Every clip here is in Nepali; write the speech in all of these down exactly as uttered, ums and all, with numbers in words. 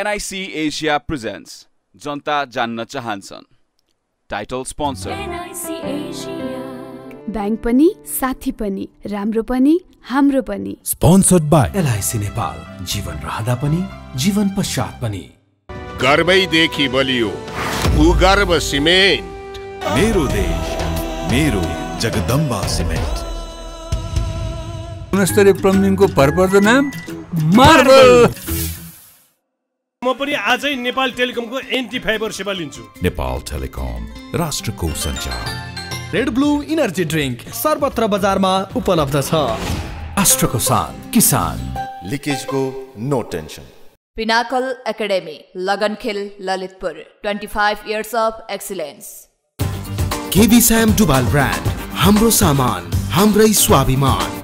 N I C Asia presents Janata Janna Chahanchhan. Title sponsor N I C Asia. Bank pani, sathi pani, ramro pani, hamro pani. Sponsored by L I C Nepal. जीवन रहदा पनि, जीवन पश्चात पनि. गर्बै देखि बलियो, भूगर्भ सिमेन्ट. मेरो देश, मेरो जगदम्बा सिमेन्ट. गुणस्तरीय प्लम्बिङ को भरपर्दो नाम मार्बल. म पनि आजै नेपाल टेलिकम को एन्टी फाइबर सेवा लिन्छु. नेपाल टेलिकम, राष्ट्रको सञ्चार. रेड ब्लू एनर्जी ड्रिंक सर्वत्र बजारमा उपलब्ध छ. राष्ट्रको शान, किसान. लिकेज को no tension. Pinnacle academy, Lagankhel, Lalitpur. पच्चीस years of excellence. KV Sam Duwal brand. हाम्रो सामान, हाम्रै स्वाभिमान.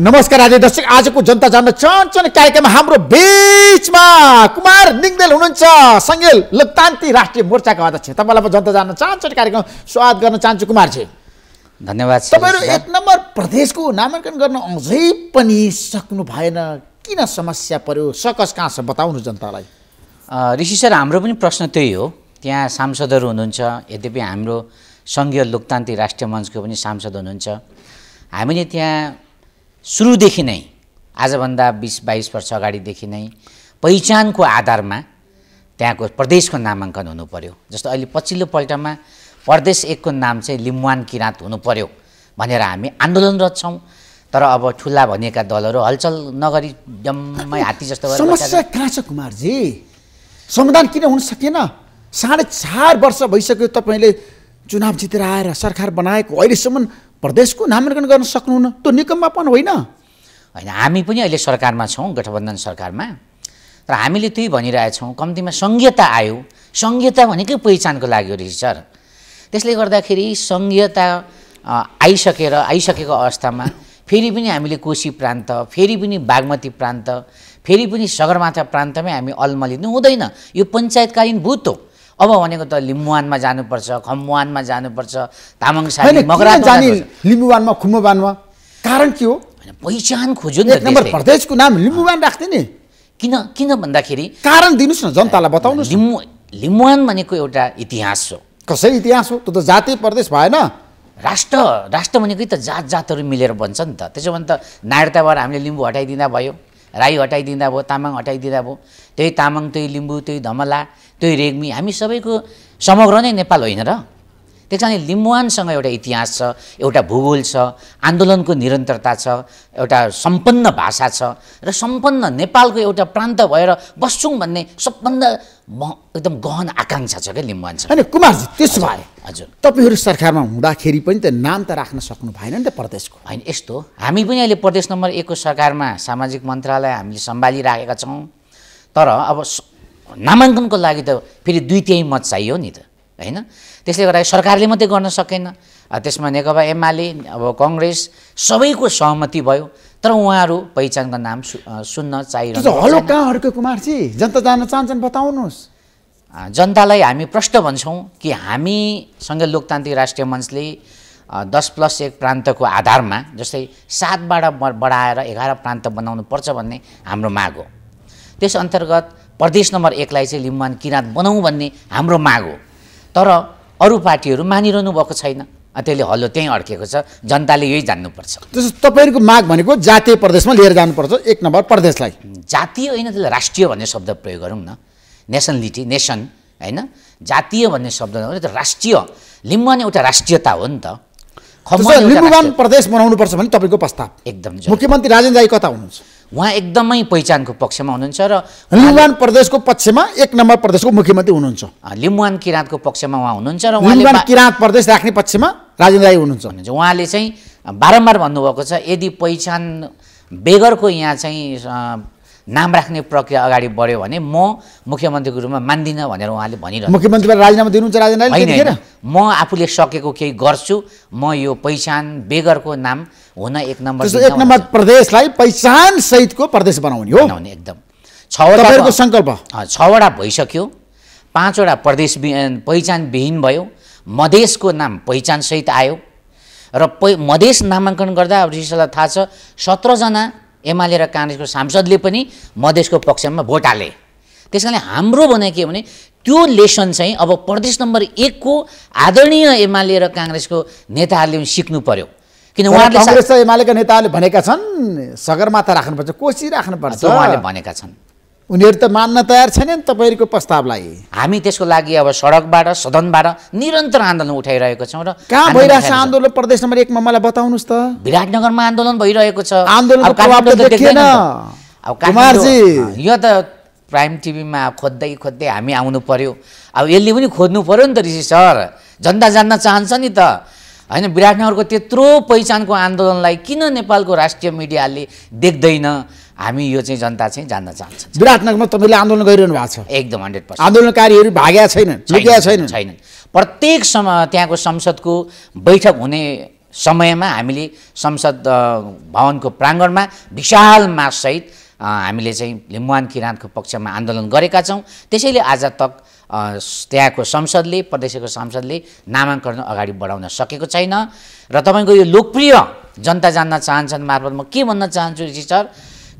नमस्कार आदि दर्शक, आज को जनता जान्न चाहन्छन् कार्यक्रम हाम्रो बीचमा कुमार लिङदेन हुनुहुन्छ, संघीय लोकतान्त्रिक राष्ट्रिय मोर्चा का अध्यक्ष. तपाईलाई म जनता जान्न चाहन्छन् कार्यक्रम स्वागत गर्न चाहन्छु कुमार जी. धन्यवाद. तपाईहरु एक नम्बर प्रदेश को नामांकन गर्न अझै पनि सक्नु भएन, किन समस्या पर्यो, सकस कहाँ छ बताउनु जनतालाई. ऋषि सर, हाम्रो पनि प्रश्न त्यही हो. त्यहाँ सांसदहरु हुनुहुन्छ, यद्यपि हाम्रो संघीय लोकतान्त्रिक राष्ट्रिय मञ्चको पनि सांसद हुनुहुन्छ. हामीले त्यहाँ सुरुदेखि नै, आजभन्दा बीस बाईस वर्ष अगाडिदेखि नै पहिचानको आधारमा त्यहाँको प्रदेशको नामाङ्कन हुनु पर्यो. जस्तो अहिले पछिल्लो पल्टमा प्रदेश एकको नाम चाहिँ लिम्बुवान किराँत हुनु पर्यो भनेर हामी आन्दोलनरत छौँ, तर अब ठुला भनेका दलहरू हलचल नगरी जम्मै हात्ती जस्तो गरेर. समस्या कहाँ छ कुमारजी? समाधान किन हुन सकेन? साढे चार वर्ष भइसक्यो तपाईँले चुनाव जितेर आएर सरकार बनाएको, अहिलेसम्म प्रदेशको नामाङ्कन गर्न सक्नुहुन्न. त्यो निकम्मापन होइन. होइन, हामी पनि अहिले सरकारमा छौँ, गठबन्धन सरकारमा, र हामीले त्यही भनिरहेछौँ. कम्तीमा सङ्घीयता आयो. सङ्घीयता भनेकै पहिचानको लाग्यो ऋषि सर. त्यसले गर्दाखेरि सङ्घीयता आइसकेर आइसकेको अवस्थामा फेरि पनि हामीले कोशी प्रान्त, फेरि पनि बागमती प्रान्त, फेरि पनि सगरमाथा प्रान्तमै हामी अलमलिनु हुँदैन. यो पञ्चायतकालीन भूत हो. अब भनेको त लिम्बुवानमा जानुपर्छ, खम्बुवानमा जानुपर्छ, तामाङ साली मगरात जाने. लिम्बुवानमा खुम्बुवानमा कारण के हो? पहिचान खोज्यो नि त. प्रदेशको नाम लिम्बुवान राख्दिने किन? किन भन्दाखेरि कारण दिनुस् न जनतालाई, बताउनु. लिम्बु लिम्बुवान भनेको एउटा इतिहास हो. कसरी इतिहास हो? त्यो त जाति प्रदेश भएन. राष्ट्र राष्ट्र भनेको त जात जातहरू मिलेर बन्छ नि त. त्यसो भने त नागरिकताबाट हामीले लिम्बु हटाइदिँदा भयो, राई हटाइदिँदा भयो, तामाङ हटाइदिँदा भयो. त्यही तामाङ, त्यही लिम्बू, त्यही धमला, त्यही रेग्मी, हामी सबैको समग्र नै नेपाल होइन र. त्यस कारण लिम्बुवानसँग एउटा इतिहास छ, एउटा भूगोल छ, आन्दोलनको निरन्तरता छ, एउटा सम्पन्न भाषा छ, र सम्पन्न नेपालको एउटा प्रान्त भएर बस्छौँ भन्ने सबभन्दा एकदम गहन आकाङ्क्षा छ क्या लिम्बुवान छ. होइन कुमारजी, त्यसो भए हजुर तपाईँहरू सरकारमा हुँदाखेरि पनि त नाम त राख्न सक्नु भएन नि त प्रदेशको. होइन, यस्तो हामी पनि अहिले प्रदेश नम्बर एकको सरकारमा सामाजिक मन्त्रालय हामीले सम्हालिराखेका छौँ, तर अब नामाङ्कनको लागि त फेरि दुई तिहाई मत चाहियो नि त, होइन? त्यसले गर्दा सरकारले मात्रै गर्न सकेन. त्यसमा नेकपा एमाले, अब कङ्ग्रेस सबैको सहमति भयो, तर उहाँहरू पहिचानको नाम सु, सुन्न चाहिरहनु हुन्छ. हलो कहाँ हर्क कुमारजी? जनता जान्न चाहन्छन् बताउनुहोस्. जनतालाई हामी प्रश्न भन्छौँ कि हामी संघीय लोकतान्त्रिक राष्ट्रिय मञ्चले दस प्लस एक प्रान्तको आधारमा जस्तै सातबाट बढाएर एघार प्रान्त बनाउनुपर्छ भन्ने हाम्रो माग हो. त्यस अन्तर्गत प्रदेश नम्बर एकलाई चाहिँ लिम्बुवान किराँत बनाउँ भन्ने हाम्रो माग हो, तर अरू पार्टीहरू मानिरहनु भएको छैन. त्यसले हल्लो त्यहीँ अड्केको छ. जनताले यही जान्नुपर्छ. त्यसो तपाईँहरूको माग भनेको जातीय प्रदेशमा लिएर जानुपर्छ एक नम्बर प्रदेशलाई. जातीय होइन, त्यसलाई राष्ट्रिय भन्ने शब्द प्रयोग गरौँ न. नेसनलिटी, नेसन होइन, जातीय भन्ने शब्द नभएर त राष्ट्रिय. लिम्बुवान एउटा राष्ट्रियता हो नि त. लिम्बुवान प्रदेश बनाउनुपर्छ भने तपाईँको प्रस्ताव एकदम. मुख्यमन्त्री राजेन्द्र राई कता हुनुहुन्छ? उहाँ एकदमै पहिचानको पक्षमा हुनुहुन्छ र लिम्बुवान प्रदेशको पक्षमा एक नम्बर प्रदेशको मुख्यमन्त्री हुनुहुन्छ. लिम्बुवान किराँतको पक्षमा उहाँ हुनुहुन्छ र लिम्बुवान किराँत प्रदेश राख्ने पक्षमा राजेन्द्र राई हुनुहुन्छ. उहाँले चाहिँ बारम्बार भन्नुभएको छ यदि पहिचान बेगरको यहाँ चाहिँ नाम राख्ने प्रक्रिया अगाडि बढ्यो भने म मुख्यमन्त्रीको रूपमा मान्दिन भनेर उहाँले भनिरहनु। मुख्यमन्त्रीलाई राजीनामा दिनुहुन्छ राजेन्द्र राईले त्यतिखेर? म आफूले सकेको केही गर्छु, म यो पहिचान बेगरको नाम हुन एक नम्बर एक नम्बर प्रदेशलाई पहिचान सहितको प्रदेश बनाउने हो। बनाउने एकदम छवटा संकल्प छवटा भइसक्यो, पाँचवटा प्रदेश पहिचान विहीन भयो, मधेसको नाम पहिचान सहित आयो र मधेस नामाङ्कन गर्दा ऋषिलाई थाहा छ सत्रह जना एमाले र काङ्ग्रेसको सांसदले पनि मधेसको पक्षमा भोट हाले। त्यस कारणले हाम्रो भने के भने त्यो लेसन चाहिँ अब प्रदेश नम्बर एक को आदरणीय एमाले र काङ्ग्रेसको नेताहरूले सिक्नु पर्यो, किन उहाँहरूले काङ्ग्रेस र एमालेका नेताहरूले भनेका छन् सगरमाथा राख्नुपर्छ, कोशी राख्नुपर्छ, उहाँले भनेका छन्, उनीहरू त मान्न तयार छैनन् तपाईहरुको प्रस्तावलाई। हामी त्यसको लागि अब सडकबाट सदनबाट निरन्तर आन्दोलन उठाइरहेको छौं र कहाँ भइरहेछ आन्दोलन? प्रदेश नम्बर एक मा मलाई बताउनुस् त। विराटनगरमा आन्दोलन भइरहेको छ, आन्दोलनको प्रभाव त देखिएन। अब कुमार जी यो त प्राइम टिभीमा खोज्दै खोज्दै हामी आउनु पर्यो, अब यसले पनि खोज्नु पर्यो नि त ऋषि सर, जनता जान्न चाहन्छ नि त हैन। विराटनगरको त्यत्रो पहिचानको आन्दोलनलाई किन नेपालको राष्ट्रिय मिडियाले देख्दैन? हामी यो चाहिँ जनता चाहिँ जान्न चाहन्छ। विराटनगरमा तपाईले आन्दोलन गरिरहनु भएको छ एकदम हन्ड्रेड पर्सेन्ट, आन्दोलनकारीहरू भाग्या छैनन्, लुकेका छैनन् छैनन्। प्रत्येक समय त्यहाँको संसदको बैठक हुने समयमा हामीले संसद भवनको प्राङ्गणमा विशाल माससहित हामीले चाहिँ लिम्बुवान किरान्तको पक्षमा आन्दोलन गरेका छौँ। त्यसैले आज तक त्यहाँको संसदले प्रदेशको संसदले नामाङ्कन अगाडि बढाउन सकेको छैन र तपाईको यो लोकप्रिय जनता जान्न चाहन्छन् मार्फत म के भन्न चाहन्छु ऋषि सर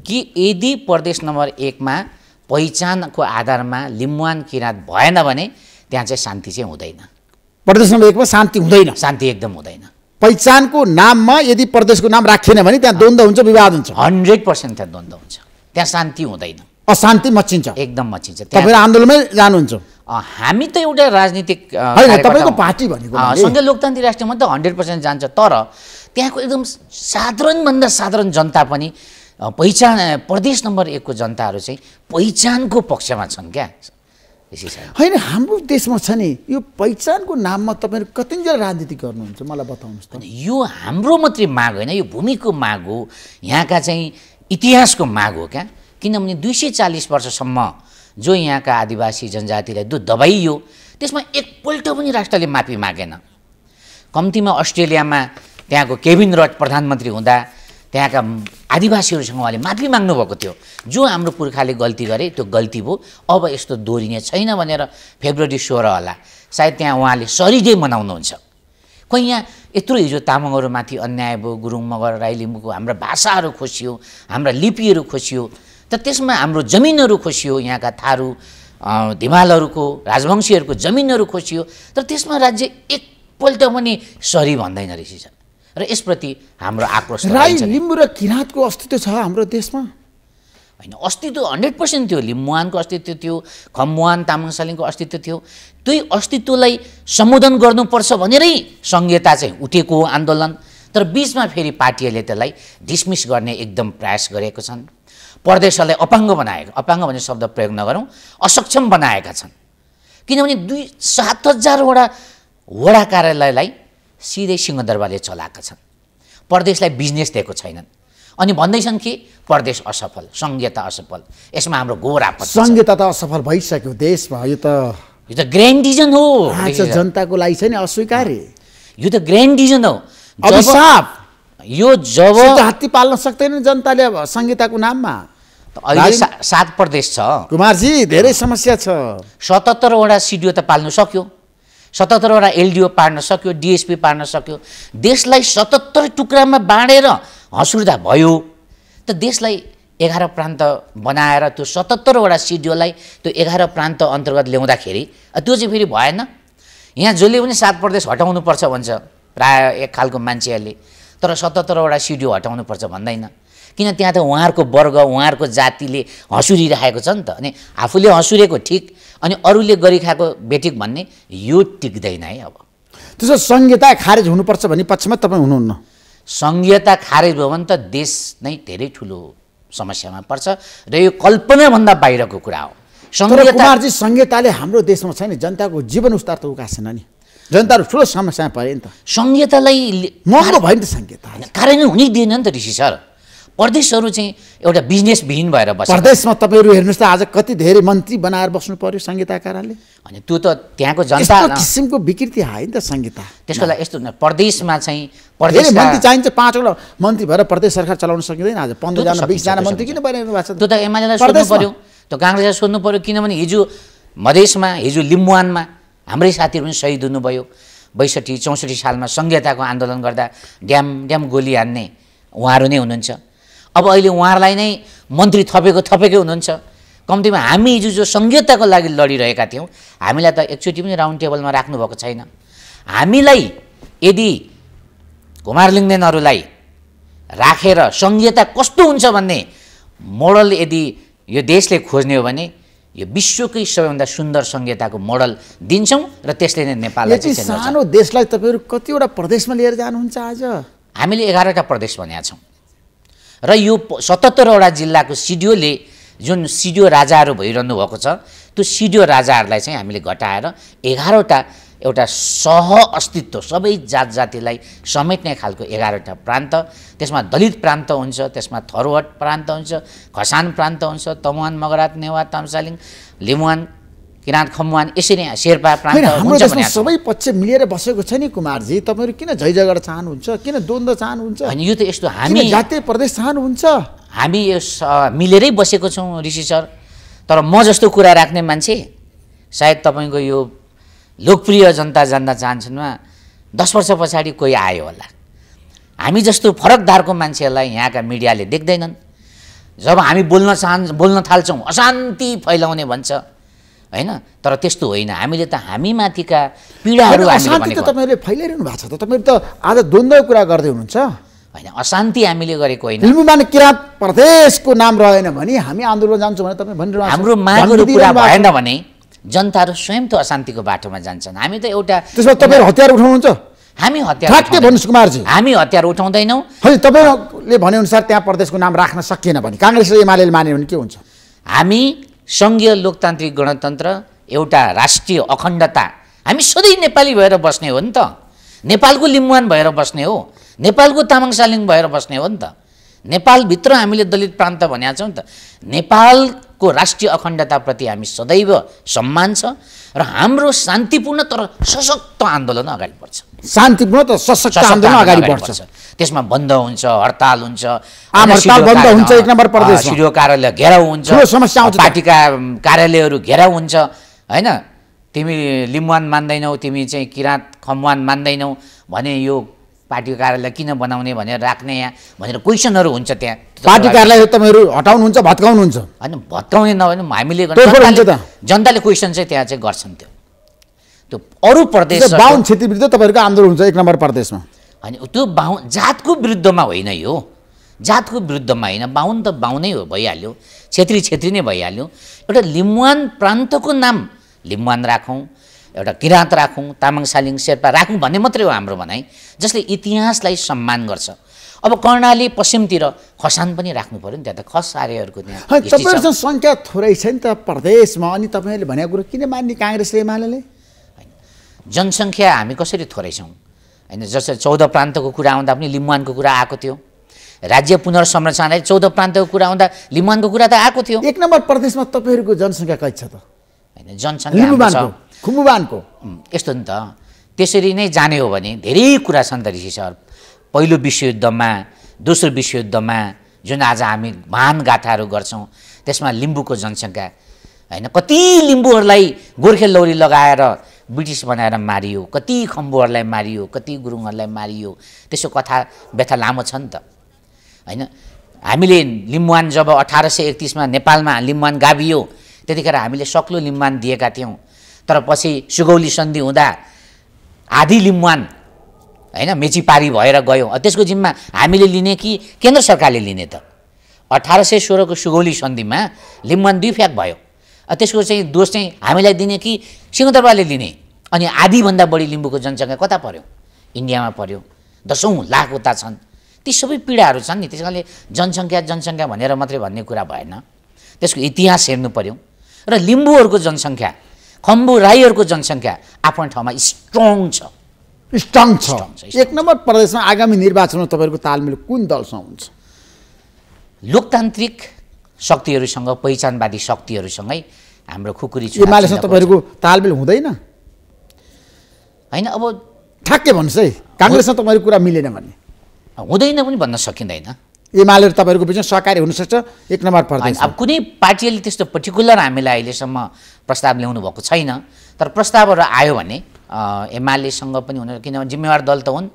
कि यदि प्रदेश नम्बर एक मा पहिचानको आधारमा लिम्बुवान किराँत भएन भने त्यहाँ चाहिँ शान्ति चाहिँ हुँदैन। प्रदेश नम्बर एकमा शान्ति हुँदैन, शान्ति एकदम हुँदैन। पहिचानको नाममा यदि प्रदेशको नाम राखिएन भने त्यहाँ द्वन्द्व हुन्छ, विवाद हुन्छ, हन्ड्रेड पर्सेन्ट त्यहाँ द्वन्द्व हुन्छ, त्यहाँ शान्ति हुँदैन, अशान्ति मचिन्छ, एकदम मचिन्छ। तपाईँ आन्दोलनमै जानुहुन्छ? हामी त एउटा राजनीतिक तपाईँको पार्टी भनेको सँगै लोकतान्त्रिक राष्ट्रमा त हन्ड्रेड पर्सेन्ट जान्छ, तर त्यहाँको एकदम साधारणभन्दा साधारण जनता पनि पहिचान प्रदेश नम्बर एक को जनताहरू चाहिँ पहिचानको पक्षमा छन् क्या होइन? हाम्रो देशमा छ नि यो पहिचानको नाममा तपाईँहरू कतिजना राजनीति गर्नुहुन्छ मलाई बताउनुहोस् त। यो हाम्रो मात्रै माग होइन, यो भूमिको माग हो, यहाँका चाहिँ इतिहासको माग हो क्या, किनभने दुई सय चालिस वर्षसम्म जो यहाँका आदिवासी जनजातिलाई जो दबाइयो त्यसमा एकपल्ट पनि राष्ट्रले माफी मागेन। कम्तीमा अस्ट्रेलियामा त्यहाँको केभिन रड प्रधानमन्त्री हुँदा त्यहाँका आदिवासीहरूसँग उहाँले माफी माग्नुभएको थियो, जो हाम्रो पुर्खाले गल्ती गरे त्यो गल्ती भयो, अब यस्तो दोहोरिने छैन भनेर फेब्रुअरी सोह्र होला सायद त्यहाँ उहाँले सरी डे मनाउनुहुन्छ। खोइ यहाँ यत्रो हिजो तामाङहरूमाथि अन्याय भयो, गुरुङ मगर राई लिम्बूको हाम्रा भाषाहरू खोसियो, हाम्रा लिपिहरू खोसियो, त त्यसमा हाम्रो जमिनहरू खोसियो, यहाँका थारू धिमालहरूको राजवंशीहरूको जमिनहरू खोसियो, तर त्यसमा राज्य एकपल्ट पनि सरी भन्दैन रहेछ र यसप्रति हाम्रो आक्रोश। राई लिम्बू र किराँतको अस्तित्व छ हाम्रो देशमा होइन? अस्तित्व हन्ड्रेड पर्सेन्ट थियो, लिम्बुवानको अस्तित्व थियो, खम्बुवान तामाङ सालिङको अस्तित्व थियो, त्यही अस्तित्वलाई सम्बोधन गर्नुपर्छ भनेरै संहिता चाहिँ उठेको हो आन्दोलन, तर बिचमा फेरि पार्टीहरूले त्यसलाई डिसमिस गर्ने एकदम प्रयास गरेको छन्, प्रदेशहरूलाई अपाङ्ग बनाएको, अपाङ्ग भन्ने शब्द प्रयोग नगरौँ, असक्षम बनाएका छन्। किनभने दुई सात हजारवटा वडा कार्यालयलाई सिधै सिंहदरबारले चलाएका छन्, प्रदेशलाई बिजनेस दिएको छैनन्, अनि भन्दैछन् कि प्रदेश असफल, संहिता असफल। यसमा हाम्रो घोर आपत्ति छ। संहिता त असफल भइसक्यो देशमा, यो त यो त ग्र्यान्डिजन हो, जनताको लागि छैन, अस्वीकार्य, यो त ग्र्यान्डिजन हो, अभिशाप यो। जब हात्ती पाल्न सक्दैन जनताले अब संहिताको नाममा, अहिले सात प्रदेश छ कुमारजी, धेरै समस्या छ। सतहत्तरवटा सिडिओ त पाल्नु सक्यो, सतहत्तरवटा एलडिओ पार्न सक्यो, डिएसपी पार्न सक्यो, देशलाई सतहत्तर टुक्रामा बाँडेर हँसुर्दा भयो, त देशलाई एघार प्रान्त बनाएर त्यो सतहत्तरवटा सिडिओलाई त्यो एघार प्रान्त अन्तर्गत ल्याउँदाखेरि त्यो चाहिँ फेरि भएन। यहाँ जसले पनि सात प्रदेश हटाउनुपर्छ भन्छ प्रायः एक खालको मान्छेहरूले, तर सतहत्तरवटा सिडिओ हटाउनुपर्छ भन्दैन, किन त्यहाँ त उहाँहरूको वर्ग उहाँहरूको जातिले हँसुरिरहेको छ नि त, अनि आफूले हँसुरेको ठिक अनि अरूले गरिखाएको बेठिक भन्ने यो टिक्दैन है। अब त्यसो संहिता खारेज हुनुपर्छ भन्ने पक्षमा तपाईँ हुनुहुन्न? संहिता खारेज भयो भने त देश नै धेरै ठुलो समस्यामा पर्छ र यो कल्पनाभन्दा बाहिरको कुरा हो। संहिता कुमारजी संहिताले हाम्रो देशमा छैन, जनताको जीवन उस्तार त उकासेन नि, जनताहरू ठुलो समस्यामा परे नि त, संहितालाई महँगो भयो नि त, संहिता कार्यान्वयन हुनै दिएन नि त ऋषि सर। प्रदेशहरु चाहिँ एउटा बिजनेस विहीन भएर बसेको प्रदेशमा तपाईहरु हेर्नुस् त आज कति धेरै मन्त्री बनाएर बस्नु पर्यो संगीतकारले अनि त्यो त त्यहाँको जनता यस्तो किसिमको विकृति आयो नि त संगीतता त्यसको लागि यस्तो हुन्छ प्रदेशमा चाहिँ प्रदेशले मन्त्री चाहिन्छ पाँचवटा मन्त्री भएर प्रदेश सरकार चलाउन सकिदैन आज पन्ध्र जना बीस जना मन्त्री किन बनाइरहनु भएको छ त्यो त एमालेलाई सोध्नु पर्यो त्यो कांग्रेसलाई सोध्नु पर्यो किनभने हिजो मधेसमा हिजो लिम्बुवानमा हाम्रै साथीहरु पनि शहीद हुनुभयो बैसठी चौसठी सालमा संघीयताको आन्दोलन गर्दा ड्याम ड्याम गोली हान्ने उहाँहरु नै हुनुहुन्छ अब अहिले उहाँहरुलाई नै मन्त्री थपेको थपेकै हुनुहुन्छ कम्तीमा हामी हिजो जो संघीयताको लागि लडिरहेका थियौं हामीलाई त एकचोटी पनि राउन्ड टेबलमा राख्नु भएको छैन हामीलाई यदि कुमार लिङदेनहरुलाई राखेर संघीयता कस्तो हुन्छ भन्ने मोडल यदि यो देशले खोज्ने हो भने यो विश्वकै सबैभन्दा सुन्दर संघीयताको मोडल दिन्छौं र त्यसले नै नेपाललाई चाहिँ सानो देशलाई तपाईहरु कतिवटा प्रदेशमा लिएर जानुहुन्छ आज हामीले एघार वटा प्रदेश भनेका छौं र यो सतहत्तर वटा जिल्लाको सिडिओले जुन सिडिओ राजाहरु भइरहनु भएको छ त्यो सिडिओ राजाहरुलाई चाहिँ हामीले घटाएर एघार वटा एउटा सह अस्तित्व सबै जात जातिलाई समेट्ने खालको एघार वटा प्रान्त त्यसमा दलित प्रान्त हुन्छ त्यसमा थरवट प्रान्त हुन्छ खसान प्रान्त हुन्छ तमुवान मगरात नेवा तामसालिङ लिम्बुवान किराँत खम्बुवान यसरी शेर्पा प्रान्त हुन्छ भने सबै पक्ष मिलेर बसेको छ नि कुमारजी तपाईहरु किन झै झगडा चाहनुहुन्छ किन द्वन्द्व चाहनुहुन्छ अनि यो त यस्तो हामी जातीय प्रदेश चाहनुहुन्छ हामी यो मिलेरै बसेको छौं ऋषि सर तर म जस्तो कुरा राख्ने मान्छे सायद तपाईको यो लोकप्रिय जनता जान्न चाहन्छनमा दस वर्ष पछाडि कोही आयो होला हामी जस्तो फरक धारको मान्छेलाई यहाँका मिडियाले देख्दैनन् जब हामी बोल्न चाहन बोल्न थाल्छौं अशान्ति फैलाउने भन्छ हैन तर त्यस्तो होइन हामीले त हामी माथिका पीडाहरू अशान्ति त तपाईहरुले फैलाइरहनु भएको छ त तपाईहरु त आज द्वन्द्वको कुरा गर्दै हुनुहुन्छ हैन अशान्ति हामीले गरेको होइन लिम्बुवान किराँत प्रदेशको नाम रहेन भने हामी आन्दोलन जान्छौं भने तपाई भनिरहनु भएको छ हाम्रो मागहरु पूरा भएन भने जनताहरु स्वयं त अशान्तिको बाटोमा जान्छन् हामी त एउटा त्यसमा तपाईहरु हतियार उठाउनुहुन्छ हामी हतियार ठक्के भन्नुस् कुमारजी हामी हतियार उठाउँदैनौं हैन तपाईहरुले भने अनुसार त्यहाँ प्रदेशको नाम राख्न सकिएन भने कांग्रेसले एमालेले मान्यो भने के हुन्छ हामी संघीय लोकतान्त्रिक गणतन्त्र एउटा राष्ट्रिय अखण्डता हामी सधैं नेपाली भएर बस्ने हो नि त नेपालको लिम्बुवान भएर बस्ने हो नेपालको तामाङसालिङ भएर बस्ने हो नि त नेपाल भित्र हामीले दलित प्रान्त भनेका छौं नि त नेपाल को राष्ट्रिय अखण्डताप्रति हामी सदैव सम्मान छ र हाम्रो शान्तिपूर्ण तर सशक्त आन्दोलन अगाडि बढ्छ शान्तिपूर्ण तर सशक्त आन्दोलन अगाडि बढ्छ त्यसमा बन्द हुन्छ हडताल हुन्छ आम हडताल बन्द हुन्छ एक नम्बर प्रदेशमा सिडिओ कार्यालय घेराउ हुन्छ समस्या आउँछ पार्टीका कार्यालयहरू घेराउ हुन्छ हैन तिमी लिम्बुवान मान्दैनौ तिमी चाहिँ किराँत खम्बुवान मान्दैनौ भने यो पार्टी कार्यालय किन बनाउने भनेर राख्ने यहाँ भनेर क्वेशनहरु हुन्छ त्यहाँ पार्टी कार्यालय तपाईहरु हटाउनुहुन्छ भत्काउनुहुन्छ हैन भत्काउने नभने हामीले गर्नु जनताले क्वेशन चाहिँ त्यहाँ चाहिँ गर्छन् त्यो त्यो अरु प्रदेश बाहुन क्षेत्र विरुद्ध तपाईहरुको आन्दोलन हुन्छ एक नम्बर प्रदेशमा हैन त्यो बाहुन जातको विरुद्धमा होइन यो जातको विरुद्धमा होइन बाहुन त बाहुनै हो भइहाल्यो क्षेत्री क्षेत्री नै भइहाल्यो एउटा लिम्बुवान प्रान्तको नाम लिम्बुवान राखौं एउटा किराँत राखौं तामाङसालिङ शेर्पा राखौं भन्ने मात्रै हो हाम्रो भनाई जसले इतिहासलाई सम्मान गर्छ अब कर्णाली पश्चिमतिर खसान पनि राख्नु पर्यो नि त्यहाँ त खसारेहरुको त्यहाँ तपाईहरुसँग संख्या थोरै छ नि त प्रदेशमा अनि तपाईहरुले भनेको कुरा किन मान्ने कांग्रेसले एमालेले हैन जनसंख्या हामी कसरी थोरै छौं हैन जसरी चौध प्रान्तको कुरा आउँदा पनि लिम्बुवानको कुरा आएको थियो राज्य पुनर्संरचनाले चौध प्रान्तको कुरा आउँदा लिम्बुवानको कुरा त आएको थियो एक नम्बर प्रदेशमा तपाईहरुको जनसंख्या कति छ त हैन जनसंख्या खुम्बुवानको यस्तो नि त त्यसरी नै जाने हो भने धेरै कुरा छन् त ऋषि सर पहिलो विश्वयुद्धमा दोस्रो विश्वयुद्धमा जुन आज हामी महान गाथाहरू गर्छौं त्यसमा लिम्बुको जनसंख्या हैन कति लिम्बुहरुलाई गोर्खे लौरी लगाएर ब्रिटिश बनाएर मारियो कति खम्बुहरुलाई मारियो कति गुरुङहरुलाई मारियो त्यसो कथा व्यथा लामो छ नि त हैन हामीले लिम्बुवान जब अठार सय एकतीस मा नेपालमा लिम्बुवान गाभियो त्यतिखेर हामीले सक्लो लिम्बुवान दिएका थियौं तर पछि सुगौली सन्धि हुँदा आधी लिम्बुवान हैन मेची पारी भएर गयो त्यसको जिम्मा हामीले लिने कि केन्द्र सरकारले लिने त अठार सय सोह्र को सुगौली सन्धिमा लिम्बुवान दुई फ्याक भयो त्यसको चाहिँ दोष चाहिँ हामीलाई दिने कि सिंहदरबारले लिने अनि आधी भन्दा बढी लिम्बुको जनसंख्या कता पर्यो इन्डियामा पर्यो दशौं लाख उता छन् ती सबै पीडाहरू छन् नि त्यसकारणले जनसंख्या जनसंख्या भनेर मात्रै भन्ने कुरा भएन त्यसको इतिहास हेर्नु पर्यो र लिम्बुहरुको जनसंख्या खम्बु राईहरुको जनसंख्या आफ्नो ठाउँमा स्ट्रङ छ स्ट्रङ छ एक नम्बर प्रदेशमा आगामी निर्वाचनमा तपाईहरुको तालमेल कुन दलसँग हुन्छ लोकतान्त्रिक शक्तिहरूसँग पहिचानवादी शक्तिहरूसँगै हाम्रो खुकुरी छ। एमालेसँग तपाईहरुको तालमेल हुँदैन हैन? अब ठ्याक्कै भन्नुस् है, कांग्रेससँग तपाईहरुको कुरा मिलेन भन्ने हुँदैन पनि भन्न सकिँदैन। एमाले र तपाईहरुको बिचमा सहकार्य हुन सक्छ एक नम्बर पर्दैन। अब कुनै पार्टीले त्यस्तो पर्टिकुलर हामीलाई अहिलेसम्म प्रस्ताव ल्याउनु भएको छैन, तर प्रस्तावहरु आयो भने एमालेसँग पनि हुन, किनभने जिम्मेवार दल त हुन्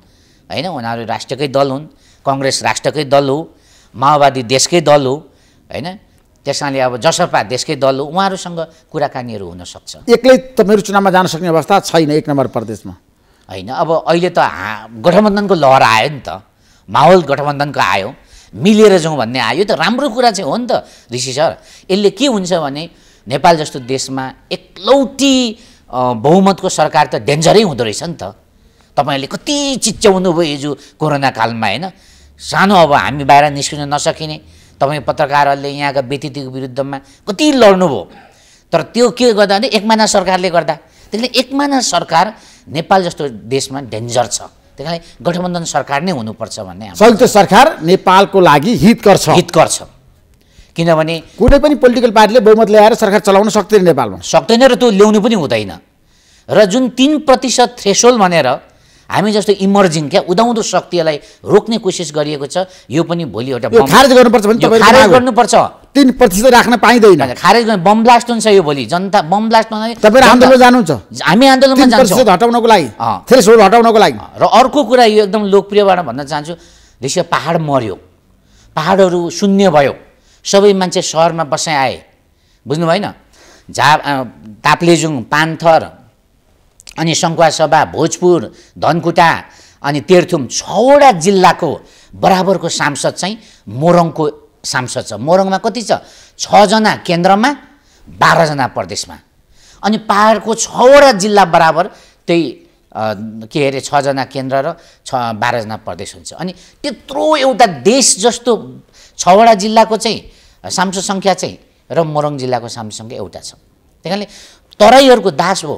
हैन, उनीहरु राष्ट्रकै दल हुन्, कांग्रेस राष्ट्रकै दल हो, माओवादी देशकै दल हो हैन, त्यसैले अब जसपा देशकै दल हो, उहाँहरुसँग कुराकानीहरु हुन सक्छ। एक्लै तपाईहरु चुनावमा जान सक्ने अवस्था छैन एक नम्बर प्रदेशमा हैन। अब अहिले त गठबन्धनको लहर आयो नि त, माहौल गठबन्धनको आयो, मिलेर जाउँ भन्ने आयो, त राम्रो कुरा चाहिँ हो नि त ऋषि सर। यसले के हुन्छ भने नेपाल जस्तो देशमा एकलौटी बहुमतको सरकार त डेन्जरै हुँदो रहेछ नि त। तपाईहरुले कति चिच्याउनु भयो हिजो कोरोना कालमा हैन, सानो अब हामी बाहिर निस्किन नसकिने, तपाईँ पत्रकारहरूले यहाँका व्यतिथिको विरुद्धमा कति लड्नुभयो, तर त्यो के गर्दा भने एकमाना सरकारले गर्दा। त्यसले एकमाना सरकार नेपाल जस्तो देशमा डेन्जर छ, त्यसकारण गठबन्धन सरकार नै हुनुपर्छ भन्ने। संयुक्त सरकार नेपालको लागि हित गर्छ, हित गर्छ, किनभने कुनै पनि पोलिटिकल पार्टीले बहुमत ल्याएर सरकार चलाउन सक्दैन नेपालमा, सक्दैन र त्यो ल्याउनु पनि हुँदैन। र जुन तीन प्रतिशत थ्रेसोल्ड भनेर हामी जस्तो इमर्जिङ क्या उदाउँदो शक्तिलाई रोक्ने कोसिस गरिएको छ, यो पनि भोलि एउटा खारेज गर्नुपर्छ भने तपाईले खारेज गर्नुपर्छ। तीन प्रतिशत राख्न पाइदैन, खारेज गर्ने बम ब्लास्ट हुन्छ यो भोलि, जनता बम ब्लास्ट हुँदा तपाईहरु आन्दोलन जानुहुन्छ, हामी आन्दोलनमा जान्छौं तीन प्रतिशत हटाउनको लागि, थ्रेसहोल्ड हटाउनको लागि। र अर्को कुरा यो एकदम लोकप्रियबाट भन्न चाहन्छु ऋषि, पहाड मर्यो, पहाडहरु शून्य भयो, सबै मान्छे शहरमा बसाइ आए, बुझ्नु भएन? झा ताप्लेजुङ, पान्थर अनि शङ्खुवासभा, भोजपुर, धनकुटा अनि तेर्थुम छवटा जिल्लाको बराबरको सांसद चाहिँ मोरङको सांसद छ। मोरङमा कति छ? छ जना केन्द्रमा, बाह्र जना प्रदेशमा, अनि पहाडको छवटा जिल्ला बराबर त्यही के अरे छ जना केन्द्र र छ बाह्र जना प्रदेश हुन्छ। अनि त्यत्रो एउटा देश जस्तो छवटा जिल्लाको चाहिँ सांसद सङ्ख्या चाहिँ र मोरङ जिल्लाको सांसद सङ्ख्या एउटा छ। त्यही कारणले तराईहरूको दास हो,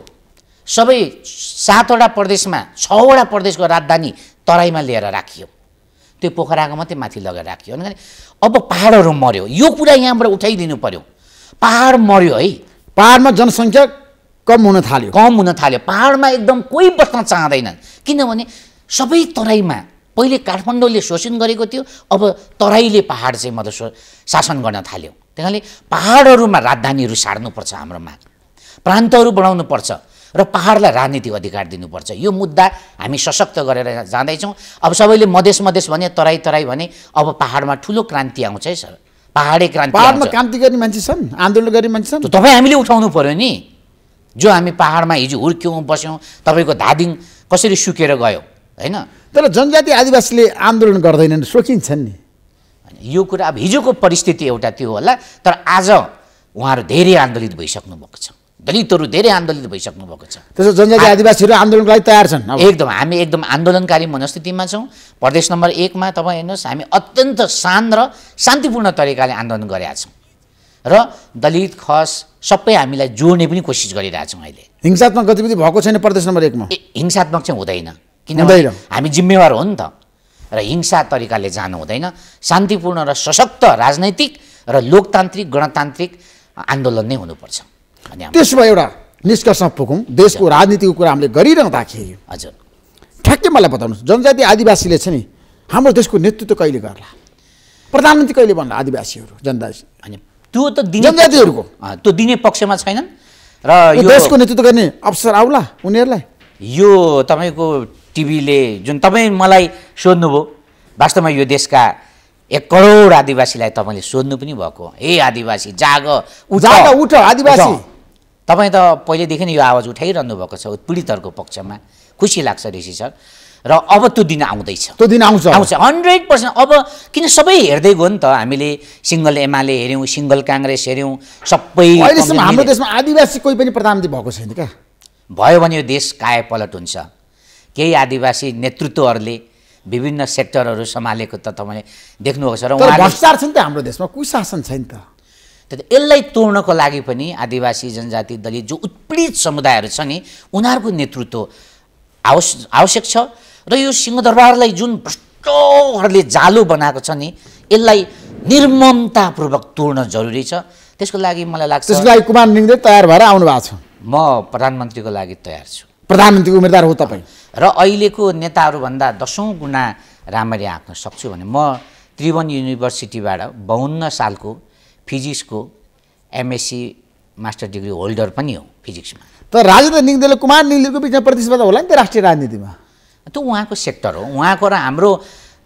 सबै सातवटा प्रदेशमा छवटा प्रदेशको राजधानी तराईमा लिएर राखियो, त्यो पोखराको मात्रै माथि लगेर राखियो। अनि अब पहाडहरू मर्यो, यो कुरा यहाँबाट उठाइदिनु पर्यो। पहाड मर्यो है, पहाडमा जनसङ्ख्या कम हुन थाल्यो, कम हुन थाल्यो, पहाडमा एकदम कोही बस्न चाहँदैनन्, किनभने सबै तराईमा पहिले काठमाडौँले शोषण गरेको थियो, अब तराईले पहाड चाहिँ मतलब शासन गर्न थाल्यो। त्यही कारणले पहाडहरूमा राजधानीहरू सार्नुपर्छ, हाम्रोमा प्रान्तहरू बढाउनुपर्छ र पहाडलाई राजनीतिक अधिकार दिनुपर्छ। यो मुद्दा हामी सशक्त गरेर जाँदैछौँ। अब सबैले मधेस मधेस भने, तराई तराई भने, अब पहाडमा ठुलो क्रान्ति आउँछ है सर, पहाडै क्रान्ति। पहाडमा क्रान्ति गर्ने मान्छे छन्, आन्दोलन गर्ने मान्छे छन्, तपाईँ हामीले उठाउनु पर्यो नि। जो हामी पहाडमा हिजो हुर्क्यौँ बस्यौँ, तपाईँको धादिङ कसरी सुकेर गयो होइन, तर जनजाति आदिवासीले आन्दोलन गर्दैनन्, सोकिन्छन् नि। यो कुरा अब हिजोको परिस्थिति एउटा त्यो होला, तर आज उहाँहरू धेरै आन्दोलित भइसक्नु भएको छ, दलितहरू धेरै आन्दोलित भइसक्नु भएको छ। त्यसो जनजाति आदिवासीहरू आन्दोलनको लागि तयार छन्, एकदम हामी एकदम आन्दोलनकारी मनस्थितिमा छौँ। प्रदेश नम्बर एकमा तपाईँ हेर्नुहोस्, हामी अत्यन्त शान र शान्तिपूर्ण तरिकाले आन्दोलन गरेका छौँ र दलित खस सबै हामीलाई जोड्ने पनि कोसिस गरिरहेछौँ। अहिले हिंसात्मक गतिविधि भएको छैन प्रदेश नम्बर एकमा, हिंसात्मक चाहिँ हुँदैन, किनभने हामी जिम्मेवार हो नि त, र हिंसा तरिकाले जानु हुँदैन। शान्तिपूर्ण र सशक्त राजनैतिक र लोकतान्त्रिक गणतान्त्रिक आन्दोलन नै हुनुपर्छ। त्यसो भए एउटा निष्कर्षमा पुगौँ, देशको राजनीतिको कुरा हामीले गरिरहँदाखेरि हजुर ठ्याक्कै मलाई बताउनुहोस्, जनजाति आदिवासीले छ नि हाम्रो देशको नेतृत्व कहिले गर्ला, प्रधानमन्त्री कहिले भन्ला आदिवासीहरू जनजाति? अनि त्यो त जनजातिहरूको त्यो दिने पक्षमा छैनन्, र यो देशको नेतृत्व गर्ने अवसर आउला उनीहरूलाई। यो तपाईँको टिभीले जुन तपाईँ मलाई सोध्नुभयो, वास्तवमा यो देशका एक करोड आदिवासीलाई तपाईँले सोध्नु पनि भएको, ए आदिवासी जाग उठ आदिवासी। तपाईँ त पहिलेदेखि नै यो आवाज उठाइरहनु भएको छ उत्पीडितहरूको पक्षमा, खुसी लाग्छ ऋषि सर, र अब त्यो दिन आउँदैछ, त्यो दिन आउँछ, आउँछ हन्ड्रेड पर्सेन्ट। अब किन सबै हेर्दै गयो नि त, हामीले सिङ्गल एमाले हेऱ्यौँ, सिङ्गल काङ्ग्रेस हेऱ्यौँ, सबै हाम्रो देशमा आदिवासी कोही पनि प्रधानमन्त्री भएको छैन क्या। भयो भने यो देश कायापलट हुन्छ। केही आदिवासी नेतृत्वहरूले विभिन्न सेक्टरहरू सम्हालेको त तपाईँले देख्नुभएको छ, र भ्रष्टाचार छ नि त हाम्रो देशमा, कुशासन छ नि त। यसलाई तोड्नको लागि पनि आदिवासी जनजाति दलित जो उत्पीडित समुदायहरू छ नि, उनीहरूको नेतृत्व आवश आवश्यक छ। र यो सिंहदरबारलाई जुन भ्रष्टहरूले जालो बनाएको छ नि, यसलाई निर्ममतापूर्वक तोड्न जरुरी छ। त्यसको लागि मलाई लाग्छ त्यसको लागि कुमार लिङदेन तयार भएर आउनु भएको छ। म प्रधानमन्त्रीको लागि तयार छु। प्रधानमन्त्रीको उम्मेदवार हो तपाईँ र अहिलेको नेताहरू भन्दा दशौं गुणा राम्ररी आँक्न सक्छु भने म त्रिभुवन युनिभर्सिटीबाट बाउन्न सालको फिजिक्सको एमएससी मास्टर डिग्री होल्डर पनि हो फिजिक्समा। तर राजेन्द्र लिङदेनले कुमार लिङदेनको बिचमा प्रतिस्पर्धा होला नि त राष्ट्रिय राजनीतिमा। त्यो उहाँको सेक्टर हो, उहाँको र हाम्रो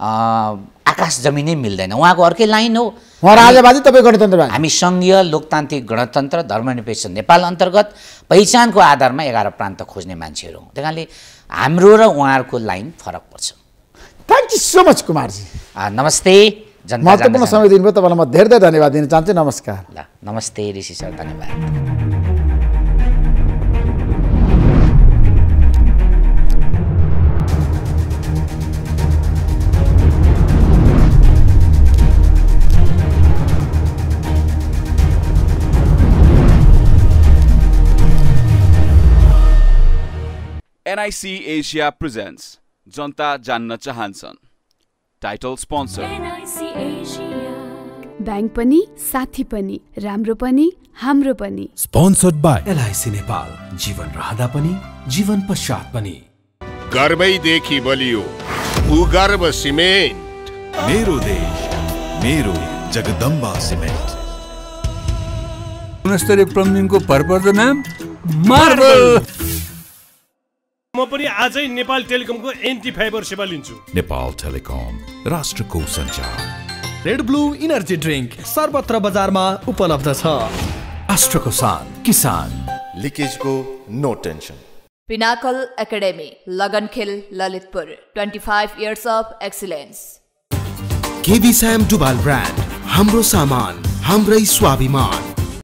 आकाश जमिनै मिल्दैन, उहाँको अर्कै लाइन हो। उहाँ राजावादी, तपाईँ गणतन्त्रवादी। हामी सङ्घीय लोकतान्त्रिक गणतन्त्र धर्मनिरपेक्ष नेपाल अन्तर्गत पहिचानको आधारमा एघार प्रान्त खोज्ने मान्छेहरू हौँ। त्यही कारणले हाम्रो र उहाँहरूको लाइन फरक पर्छ। थ्याङ्क यू सो मच कुमारजी। नमस्ते। महत्त्वपूर्ण समय दिनुभयो, तपाईँलाई म धेरै धेरै धन्यवाद दिन चाहन्छु। नमस्कार। ल नमस्ते ऋषि सर, धन्यवाद। N I C Asia presents Janata Janna Chahanchhan. Title sponsor N I C Asia. Bank pani, sathi pani, ramro pani, hamro pani. Sponsored by L I C Nepal. Jivan rahada pani, jivan paschat pani. Garbai dekhi baliyo, Bhugarb Cement. Mero desh, mero Jagadamba Cement. Unastari plumbing ko parpardo naam Marble. म पनि आजै नेपाल टेलिकमको एन्टी फाइबर सेवा लिन्छु। नेपाल टेलिकम, राष्ट्रको सञ्चार। रेड ब्लू एनर्जी ड्रिंक सर्वत्र बजारमा उपलब्ध छ। राष्ट्रको सान, किसान। लिकेजको no tension. Pinnacle academy, Lagankhel, Lalitpur. पच्चीस years of excellence. KV Sam Duwal brand, हाम्रो सामान, हाम्रै स्वाभिमान।